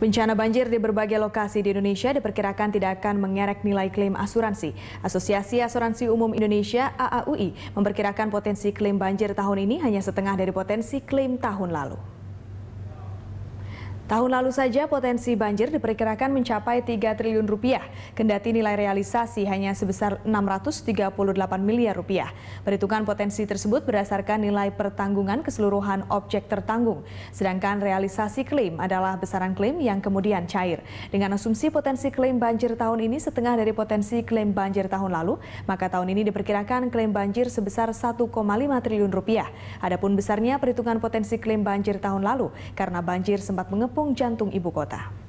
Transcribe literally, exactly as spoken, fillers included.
Bencana banjir di berbagai lokasi di Indonesia diperkirakan tidak akan mengerek nilai klaim asuransi. Asosiasi Asuransi Umum Indonesia A A U I memperkirakan potensi klaim banjir tahun ini hanya setengah dari potensi klaim tahun lalu. Tahun lalu saja potensi banjir diperkirakan mencapai tiga triliun rupiah, kendati nilai realisasi hanya sebesar enam ratus tiga puluh delapan miliar rupiah. Perhitungan potensi tersebut berdasarkan nilai pertanggungan keseluruhan objek tertanggung, sedangkan realisasi klaim adalah besaran klaim yang kemudian cair. Dengan asumsi potensi klaim banjir tahun ini setengah dari potensi klaim banjir tahun lalu, maka tahun ini diperkirakan klaim banjir sebesar satu koma lima triliun rupiah. Adapun besarnya perhitungan potensi klaim banjir tahun lalu karena banjir sempat mengepung jantung ibu kota.